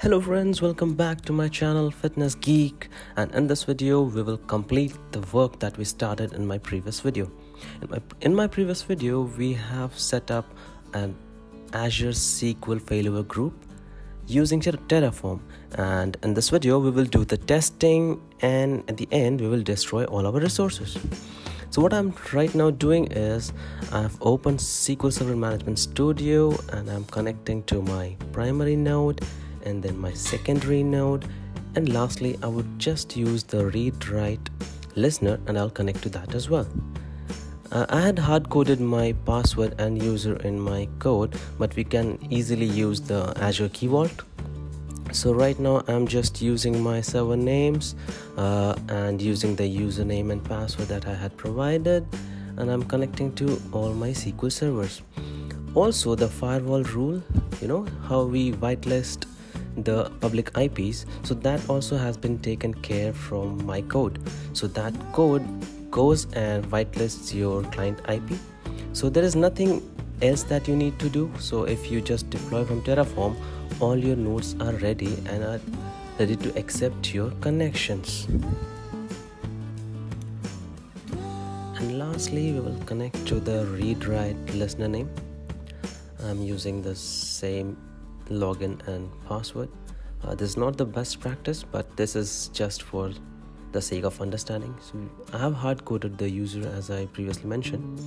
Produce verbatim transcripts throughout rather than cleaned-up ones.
Hello friends, welcome back to my channel Fitness Geek, and in this video we will complete the work that we started in my previous video. In my, in my previous video we have set up an Azure S Q L Failover Group using Terraform, and in this video we will do the testing, and at the end we will destroy all our resources. So what I'm right now doing is I've opened S Q L Server Management Studio and I'm connecting to my primary node and then my secondary node, and lastly I would just use the read write listener and I'll connect to that as well. Uh, I had hard coded my password and user in my code, but we can easily use the Azure Key Vault. So right now I'm just using my server names uh, and using the username and password that I had provided, and I'm connecting to all my S Q L servers. Also the firewall rule, you know how we whitelist the public I Ps, so that also has been taken care from my code. So that code goes and whitelists your client I P, so there is nothing else that you need to do. So if you just deploy from Terraform, all your nodes are ready and are ready to accept your connections. And lastly we will connect to the read write listener name. I'm using the same login and password. Uh, this is not the best practice, but this is just for the sake of understanding. So I have hard coded the user as I previously mentioned.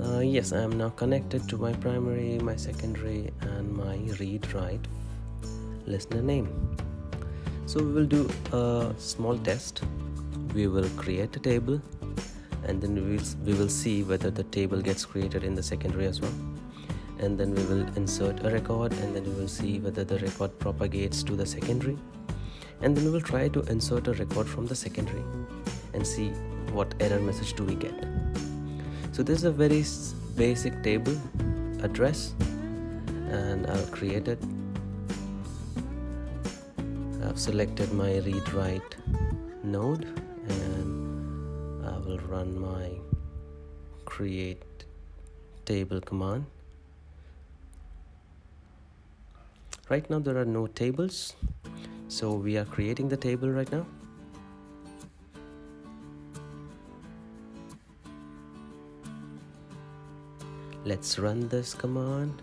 Uh, yes, I am now connected to my primary, my secondary and my read write listener name. So we will do a small test. We will create a table and then we will, we will see whether the table gets created in the secondary as well, and then we will insert a record and then we will see whether the record propagates to the secondary, and then we will try to insert a record from the secondary and see what error message do we get. So this is a very basic table address, and I'll create it. I've selected my read write node and I will run my create table command. Right now there are no tables, so we are creating the table right now. Let's run this command.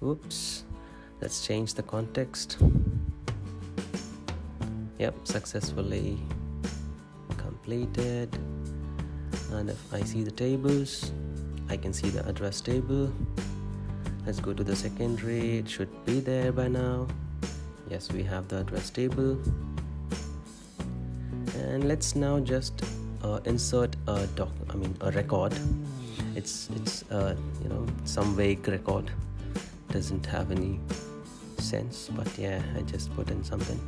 Oops, let's change the context. Yep, successfully completed. And if I see the tables, I can see the address table. Let's go to the secondary. It should be there by now. Yes, we have the address table. And let's now just uh, insert a doc. I mean, a record. It's it's uh, you know some vague record. Doesn't have any sense, but yeah, I just put in something.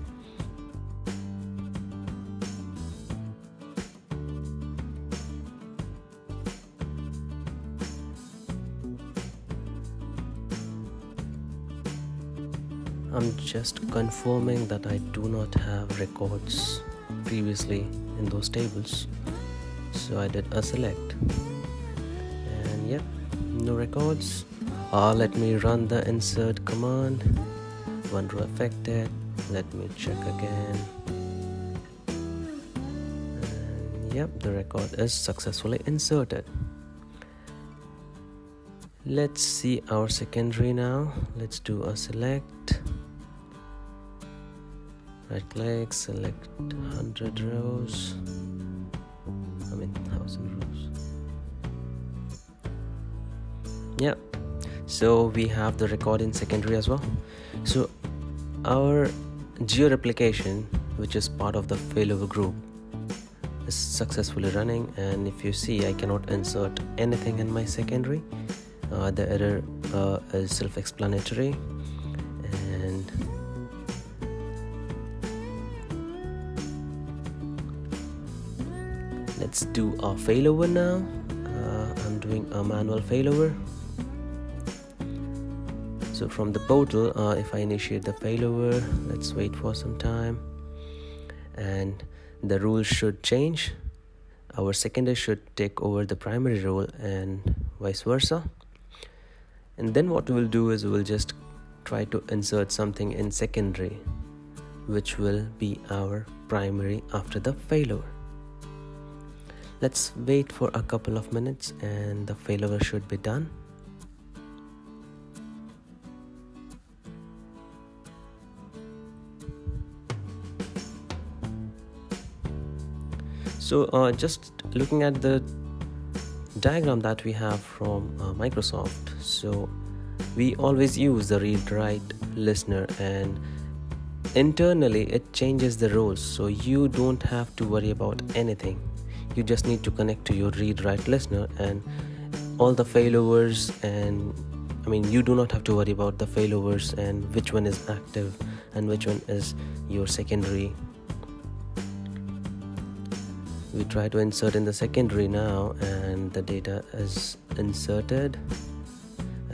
I'm just confirming that I do not have records previously in those tables, so I did a select and yep, no records. Ah, uh, let me run the insert command. One row affected. Let me check again and yep, the record is successfully inserted. Let's see our secondary now. Let's do a select. Right click, select one hundred rows, I mean one thousand rows. Yeah, so we have the record in secondary as well. So our geo-replication, which is part of the failover group, is successfully running, and if you see, I cannot insert anything in my secondary. Uh, the error uh, is self-explanatory. Let's do a failover now. Uh, I'm doing a manual failover. So from the portal, uh, if I initiate the failover, let's wait for some time. And the rules should change. Our secondary should take over the primary role, and vice versa. And then what we'll do is we'll just try to insert something in secondary, which will be our primary after the failover. Let's wait for a couple of minutes and the failover should be done. So uh, just looking at the diagram that we have from uh, Microsoft, so we always use the read write listener, and internally it changes the roles, so you don't have to worry about anything. You just need to connect to your read write listener, and all the failovers, and I mean you do not have to worry about the failovers and which one is active and which one is your secondary. We try to insert in the secondary now, and the data is inserted.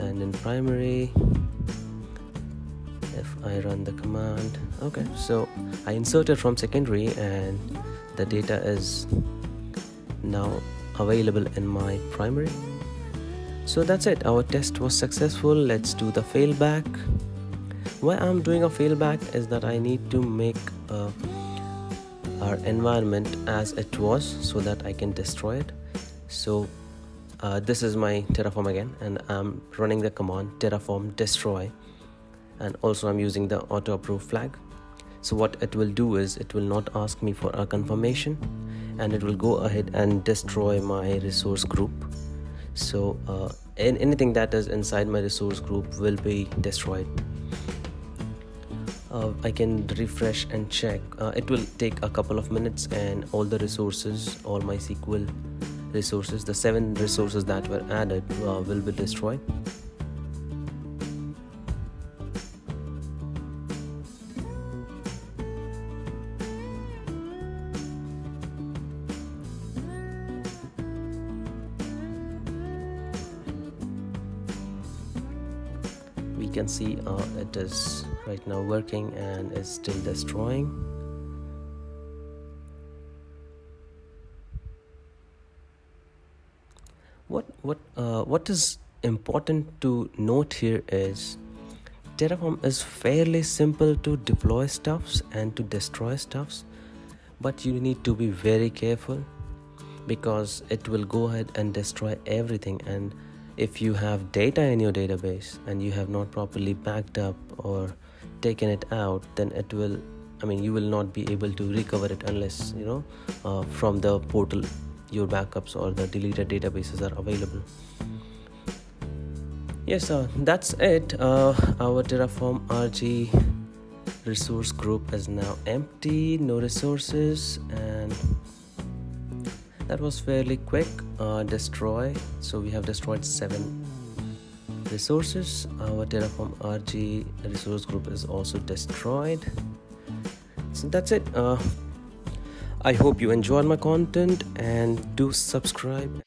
And in primary, if I run the command, okay, so I inserted from secondary and the data is now available in my primary. So that's it, our test was successful. Let's do the failback. Why I'm doing a failback is that I need to make a our environment as it was so that I can destroy it. So uh, this is my Terraform again, and I'm running the command Terraform destroy, and also I'm using the auto approve flag. So what it will do is it will not ask me for a confirmation, and it will go ahead and destroy my resource group. So uh, anything that is inside my resource group will be destroyed. Uh, I can refresh and check. Uh, it will take a couple of minutes, and all the resources, all my S Q L resources, the seven resources that were added uh, will be destroyed. We can see uh, it is right now working and is still destroying. What what uh, what is important to note here is Terraform is fairly simple to deploy stuffs and to destroy stuffs, but you need to be very careful because it will go ahead and destroy everything. And if you have data in your database and you have not properly backed up or taken it out, then it will, I mean, you will not be able to recover it unless, you know, uh, from the portal, your backups or the deleted databases are available. Yes, uh, that's it. Uh, our Terraform R G resource group is now empty, no resources, and that was fairly quick. Uh, destroy. So we have destroyed seven resources. Our Terraform R G resource group is also destroyed. So that's it. Uh, I hope you enjoyed my content, and do subscribe.